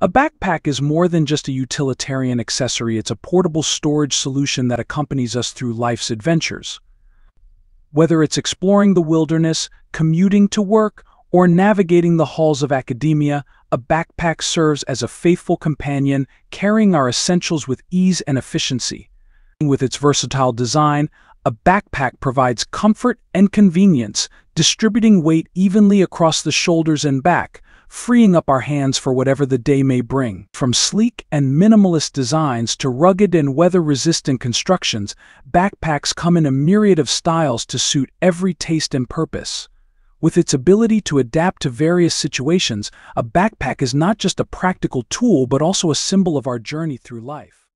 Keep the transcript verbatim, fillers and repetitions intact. A backpack is more than just a utilitarian accessory. It's a portable storage solution that accompanies us through life's adventures. Whether it's exploring the wilderness, commuting to work, or navigating the halls of academia, a backpack serves as a faithful companion, carrying our essentials with ease and efficiency. With its versatile design, a backpack provides comfort and convenience, distributing weight evenly across the shoulders and back, freeing up our hands for whatever the day may bring. From sleek and minimalist designs to rugged and weather-resistant constructions, backpacks come in a myriad of styles to suit every taste and purpose. With its ability to adapt to various situations, a backpack is not just a practical tool but also a symbol of our journey through life.